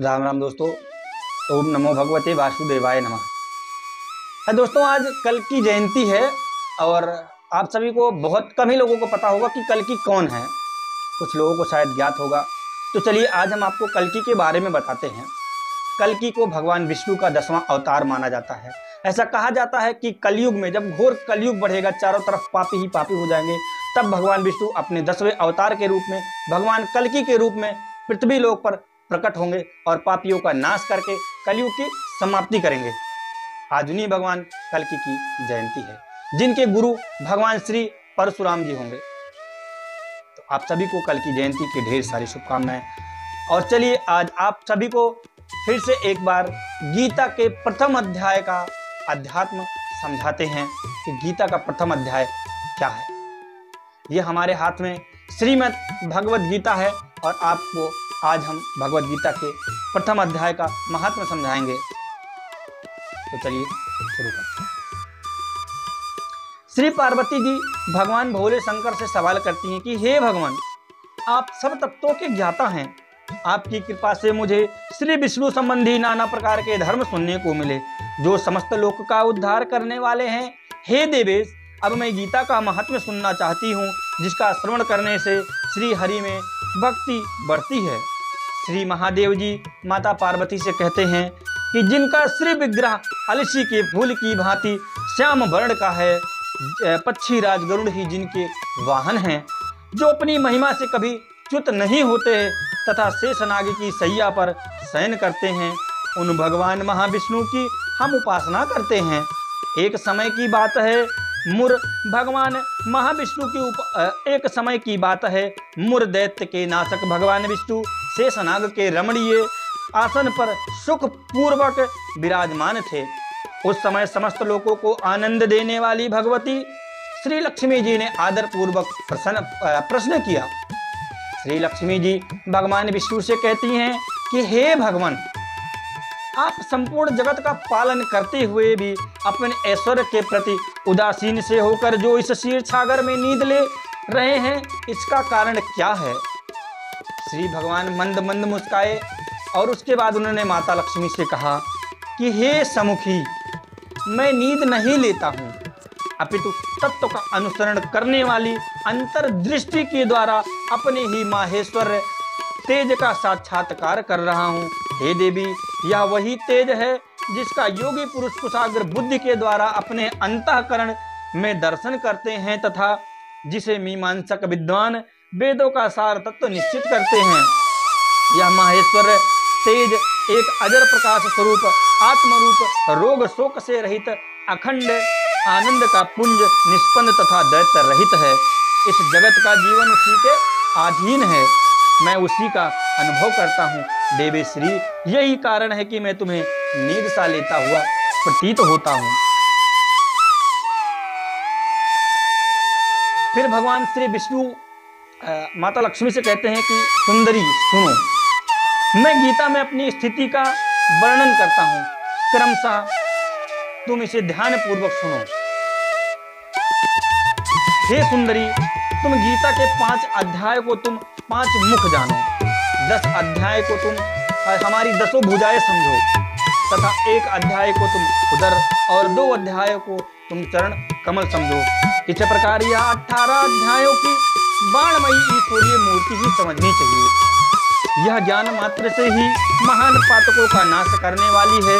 राम राम दोस्तों, ओम नमो भगवते वासुदेवाय नमः। दोस्तों, आज कल्कि जयंती है और आप सभी को, बहुत कम ही लोगों को पता होगा कि कल्कि कौन है, कुछ लोगों को शायद ज्ञात होगा। तो चलिए आज हम आपको कल्कि के बारे में बताते हैं। कल्कि को भगवान विष्णु का 10वां अवतार माना जाता है। ऐसा कहा जाता है कि कलयुग में, जब घोर कलयुग बढ़ेगा, चारों तरफ पापी ही पापी हो जाएंगे, तब भगवान विष्णु अपने 10वें अवतार के रूप में, भगवान कल्कि के रूप में पृथ्वी लोक पर प्रकट होंगे और पापियों का नाश करके कलयुग की समाप्ति करेंगे। आज उन्हीं भगवान कल्कि की जयंती है, जिनके गुरु भगवान श्री परशुराम जी होंगे। तो आप सभी को कल्कि जयंती की ढेर सारी शुभकामनाएं। और चलिए आज आप सभी को फिर से एक बार गीता के प्रथम अध्याय का अध्यात्म समझाते हैं कि गीता का प्रथम अध्याय क्या है। यह हमारे हाथ में श्रीमद भगवत गीता है और आपको आज हम भगवत गीता के प्रथम अध्याय का महात्म्य समझाएंगे। तो चलिए शुरू करते हैं। श्री पार्वती जी भगवान भोले शंकर से सवाल करती हैं कि हे भगवान, आप सब तत्वों के ज्ञाता हैं, आपकी कृपा से मुझे श्री विष्णु संबंधी नाना प्रकार के धर्म सुनने को मिले, जो समस्त लोक का उद्धार करने वाले हैं। हे देवेश, अब मैं गीता का महात्म्य सुनना चाहती हूँ, जिसका श्रवण करने से श्रीहरि में भक्ति बढ़ती है। श्री महादेव जी माता पार्वती से कहते हैं कि जिनका श्री विग्रह अलसी के फूल की भांति श्याम वर्ण का है, पक्षी राज गरुड़ ही जिनके वाहन हैं, जो अपनी महिमा से कभी च्युत नहीं होते तथा शेषनाग की सैया पर शयन करते हैं, उन भगवान महाविष्णु की हम उपासना करते हैं। एक समय की बात है, भगवान महाविष्णु की एक समय की बात है, मुर दैत्य के नाशक भगवान विष्णु शेषनाग के रमणीय आसन पर सुख पूर्वक विराजमान थे। उस समय समस्त लोगों को आनंद देने वाली भगवती श्री लक्ष्मी जी ने आदर पूर्वक प्रश्न किया। श्री लक्ष्मी जी भगवान विष्णु से कहती हैं कि हे भगवान, आप संपूर्ण जगत का पालन करते हुए भी अपने ऐश्वर्य के प्रति उदासीन से होकर जो इस क्षीर सागर में नींद ले रहे हैं, इसका कारण क्या है। श्री भगवान मंद मंद मुस्काए और उसके बाद उन्होंने माता लक्ष्मी से कहा कि हे समुखी, मैं नींद नहीं लेता हूँ, अपितु तत्व का अनुसरण करने वाली अंतर्दृष्टि के द्वारा अपने ही माहेश्वर तेज का साक्षात्कार कर रहा हूँ। हे देवी, यह वही तेज है जिसका योगी पुरुष कुशाग्र बुद्धि के द्वारा अपने अंतःकरण में दर्शन करते हैं तथा जिसे मीमांसक विद्वान वेदों का सार तत्व निश्चित करते हैं। यह माहेश्वर तेज एक अजर प्रकाश स्वरूप आत्मरूप रोग शोक से रहित अखंड आनंद का पुंज निष्पन्न तथा दैत्य रहित है। इस जगत का जीवन उसी के अधीन है, मैं उसी का अनुभव करता हूँ। देवेश्री, यही कारण है कि मैं तुम्हें नींद सा लेता हुआ प्रतीत होता हूँ। फिर भगवान श्री विष्णु माता लक्ष्मी से कहते हैं कि सुंदरी सुनो, मैं गीता में अपनी स्थिति का वर्णन करता हूँ, क्रमशः तुम इसे ध्यान पूर्वक सुनो। हे सुंदरी, तुम गीता के 5 अध्याय को तुम 5 मुख जानो, 10 अध्याय को तुम हमारी 10 भुजाएं समझो तथा 1 अध्याय को तुम उदर और 2 अध्यायों को तुम चरण कमल समझो। इस प्रकार यह 18 अध्यायों की बाणमयी ईश्वरीय मूर्ति ही समझनी चाहिए। यह ज्ञान मात्र से ही महान पातकों का नाश करने वाली है।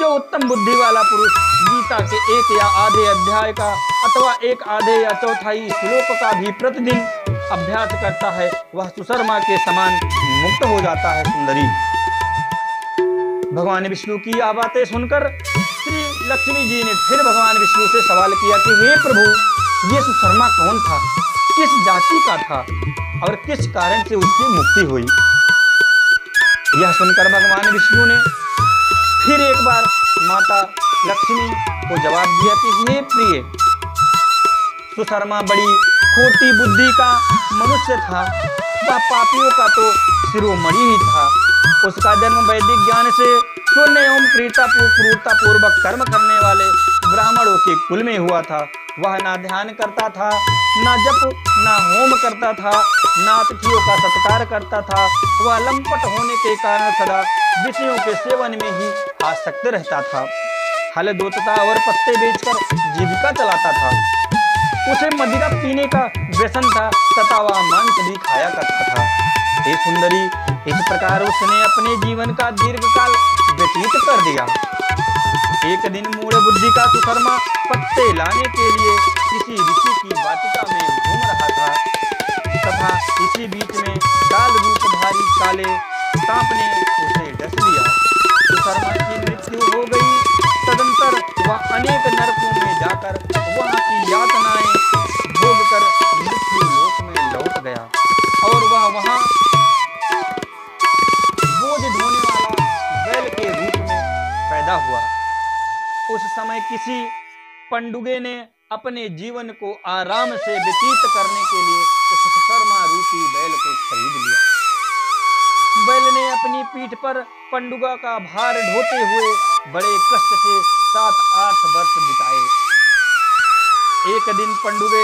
जो उत्तम बुद्धि वाला पुरुष गीता के 1 या आधे अध्याय का अथवा 1 आधे या चौथाई श्लोक का भी प्रतिदिन अभ्यास करता है, वह सुशर्मा के समान मुक्त हो जाता है। सुंदरी, भगवान विष्णु की यह बातें सुनकर श्री लक्ष्मी जी ने फिर भगवान विष्णु से सवाल किया कि हे प्रभु, ये सुशर्मा कौन था, किस जाति का था और किस कारण से उसकी मुक्ति हुई। यह सुनकर भगवान विष्णु ने फिर एक बार माता लक्ष्मी को जवाब दिया कि हे प्रिय, सुशर्मा बड़ी खोटी बुद्धि का मनुष्य था, वह पापियों का तो शिरोमणि ही था। उसका जन्म वैदिक ज्ञान से शून्य एवं क्रूरतापूर्वक कर्म करने वाले ब्राह्मणों के कुल में हुआ था। वह ना ध्यान करता था, ना जप, ना होम करता था, ना अतिथियों का सत्कार करता था। वह लंपट होने के कारण सदा विषयों के सेवन में ही आसक्त रहता था। हल जोतता और पत्ते बेचकर जीविका चलाता था। उसे मदिरा पीने का व्यसन था तथा वह मांस भी खाया करता था। हे सुंदरी, इस प्रकार उसने अपने जीवन का दीर्घकाल व्यतीत कर दिया। एक दिन मूढ़ बुद्धि का सुशर्मा पत्ते लाने के लिए किसी ऋषि की वाटिका में घूम रहा था तथा इसी बीच में काल रूपधारी काले सांप ने उसे डस लिया। सुशर्मा की मृत्यु हो गई। तदंतर वह अनेक नरकों में जाकर वहां की यातनाएं भोगकर मृत्यु लोक में लौट गया और वह वहां बोझ ढोने वाला बैल के रूप में पैदा हुआ। उस समय किसी पंडुगे ने अपने जीवन को आराम से व्यतीत करने के लिए उस सुशर्मा रूपी बैल को खरीद लिया। बैल ने अपनी पीठ पर पंडुगा का भार ढोते हुए बड़े कष्ट से 7-8 वर्ष बिताए। एक दिन पंडुगे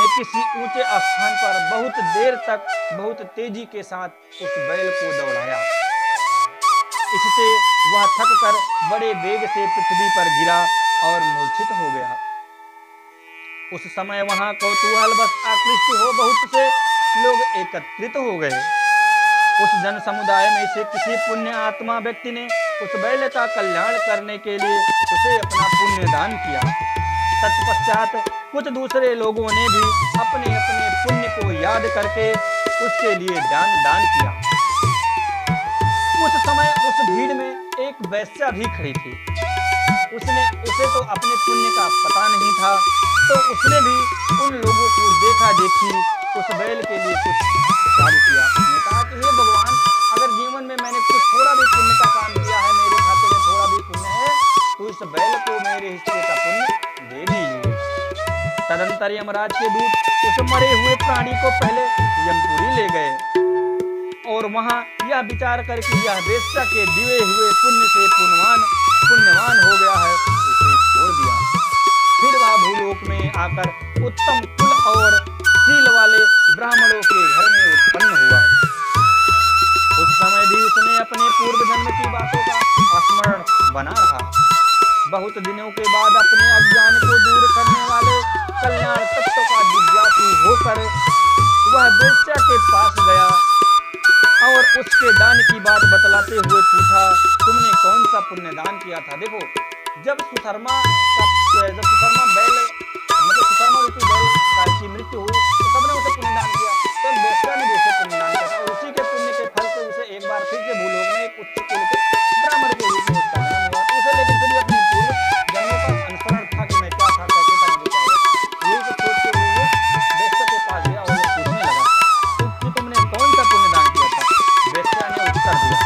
ने किसी ऊंचे स्थान पर बहुत देर तक बहुत तेजी के साथ उस बैल को दौड़ाया। इससे वह थक कर बड़े वेग से पृथ्वी पर गिरा और मूर्छित हो गया। उस समय वहां कौतूहल बस आकृष्ट हो बहुत से लोग एकत्रित हो गए। उस जन समुदाय में से किसी पुण्य आत्मा व्यक्ति ने उस बैल का कल्याण करने के लिए उसे अपना पुण्य दान किया। तत्पश्चात कुछ दूसरे लोगों ने भी अपने अपने पुण्य को याद करके उसके लिए दान किया। उस समय उस भीड़ में एक वैश्या भी खड़ी थी। उसे तो अपने पुण्य का पता नहीं था, तो उसने भी उन लोगों को देखा देखी उस बैल के लिए कुछ दान किया। उसने कहा कि हे भगवान, अगर जीवन में मैंने कुछ थोड़ा भी पुण्य का काम किया है, मेरे खाते में थोड़ा भी पुण्य है, तो इस बैल को मेरे हिस्से का पुण्य दे दीजिए। तदंतर यमराज के दूत उस मरे हुए प्राणी को पहले यमपुरी ले गए और वहां यह विचार करके यह वेश्या के दिए हुए पुण्य से पुण्यवान हो गया है, उसे छोड़ दिया। फिर वह भूलोक में आकर उत्तम कुल और शील वाले ब्राह्मणों के घर में उत्पन्न हुआ। उस समय भी उसने अपने पूर्व जन्म की बातों का स्मरण बना रहा। बहुत दिनों के बाद अपने अज्ञान को दूर करने वाले कल्याण तत्व का जिज्ञासु होकर वह वेश्या के पास गया और उसके दान की बात बतलाते हुए पूछा, तुमने कौन सा पुण्य दान किया था? देखो, जब सुशर्मा रूपी बैल की मृत्यु हुई तो सबने उसे पुण्य दान किया, तब वेश्या ने भी उसे पुण्य दान किया और उसी के पुण्य के फल से उसे एक बार फिर से भूलोक में एक उच्च कुल के ब्राह्मण के रूप में उसका जन्म हुआ। उसे लेकिन फिर भी अपने पूर्व जन्मों का अनुस्मरण था कि मैं क्या था, कैसे था, मुझे क्या हुआ। यही सब सोचते हुए वेश्या के पास गया और पूछने लगा कि तुमने कौन सा पुण्य दान किया था? वेश्या ने उत्तर दिया,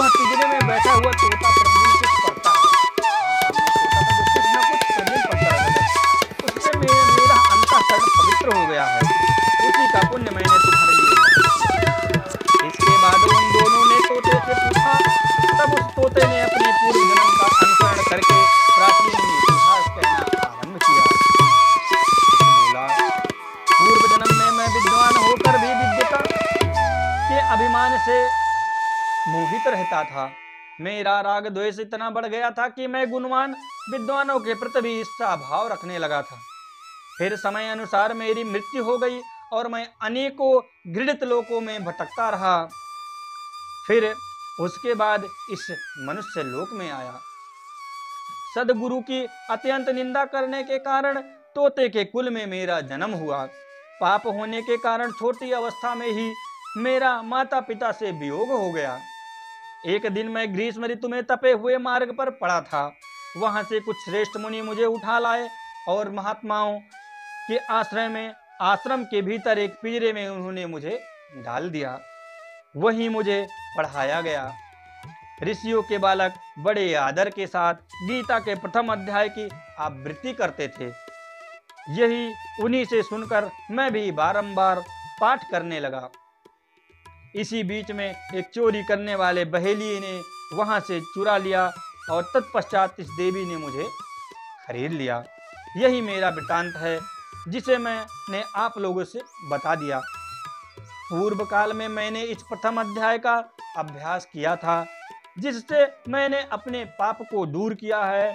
वह पिंजरे में बैठा हुआ तोता प्रतिदिन कुछ पढ़ता है। हो गया है, उसी का पुण्य मैंने तुम्हारे लिए। इसके बाद उन दोनों ने तोते से पूछा, तब उस तोते ने अपने पूर्व जन्म का अनुसरण करके प्राचीन इतिहास कहना आरंभ किया। बोला, पूर्व जन्म में मैं विद्वान होकर भी विद्वता के अभिमान से मोहित रहता था। मेरा राग द्वेष इतना बढ़ गया था कि मैं गुणवान विद्वानों के प्रति भी ईर्ष्या भाव रखने लगा था। फिर समय अनुसार मेरी मृत्यु हो गई और मैं अनेकों घृणित लोकों में भटकता रहा। फिर उसके बाद इस मनुष्य लोक में आया। सदगुरु की अत्यंत निंदा करने के कारण तोते के कुल में मेरा जन्म हुआ। पाप होने के कारण छोटी अवस्था में ही मेरा माता पिता से वियोग हो गया। एक दिन मैं ग्रीष्म ऋतु में तपे हुए मार्ग पर पड़ा था। वहां से कुछ श्रेष्ठ मुनि मुझे उठा लाए और महात्माओं के आश्रय में आश्रम के भीतर एक पिंजरे में उन्होंने मुझे डाल दिया। वहीं मुझे पढ़ाया गया। ऋषियों के बालक बड़े आदर के साथ गीता के प्रथम अध्याय की आवृत्ति करते थे। यही उन्हीं से सुनकर मैं भी बारंबार पाठ करने लगा। इसी बीच में एक चोरी करने वाले बहेली ने वहां से चुरा लिया और तत्पश्चात इस देवी ने मुझे खरीद लिया। यही मेरा वृतांत है, जिसे मैंने आप लोगों से बता दिया। पूर्व काल में मैंने इस प्रथम अध्याय का अभ्यास किया था, जिससे मैंने अपने पाप को दूर किया है।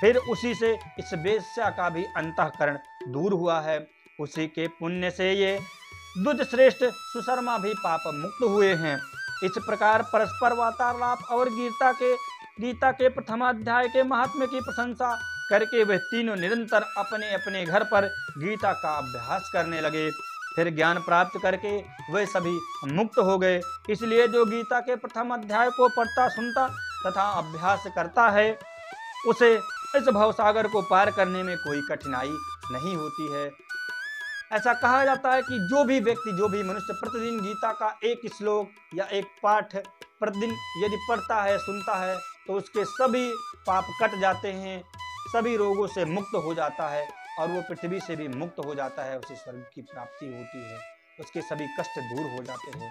फिर उसी से इस वेश्या का भी अंतःकरण दूर हुआ है। उसी के पुण्य से ये दुधश्रेष्ठ सुशर्मा भी पाप मुक्त हुए हैं। इस प्रकार परस्पर वार्तालाप और गीता के प्रथमाध्याय के महात्म्य की प्रशंसा करके वे तीनों निरंतर अपने अपने घर पर गीता का अभ्यास करने लगे। फिर ज्ञान प्राप्त करके वे सभी मुक्त हो गए। इसलिए जो गीता के प्रथम अध्याय को पढ़ता, सुनता तथा अभ्यास करता है, उसे इस भवसागर को पार करने में कोई कठिनाई नहीं होती है। ऐसा कहा जाता है कि जो भी व्यक्ति, जो भी मनुष्य प्रतिदिन गीता का एक श्लोक या एक पाठ प्रतिदिन यदि पढ़ता है, सुनता है, तो उसके सभी पाप कट जाते हैं, सभी रोगों से मुक्त हो जाता है और वो पृथ्वी से भी मुक्त हो जाता है। उसे स्वर्ग की प्राप्ति होती है, उसके सभी कष्ट दूर हो जाते हैं।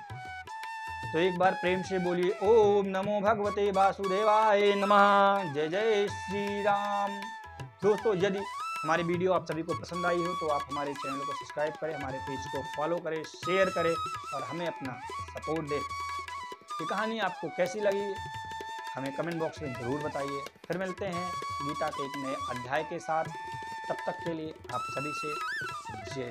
तो एक बार प्रेम से बोलिए, ओम नमो भगवते वासुदेवाय नमः। जय जय श्री राम। दोस्तों, यदि हमारी वीडियो आप सभी को पसंद आई हो तो आप हमारे चैनल को सब्सक्राइब करें, हमारे पेज को फॉलो करें, शेयर करें और हमें अपना सपोर्ट दें। ये कहानी आपको कैसी लगी हमें कमेंट बॉक्स में ज़रूर बताइए। फिर मिलते हैं गीता के एक नए अध्याय के साथ। तब तक के लिए आप सभी से जय।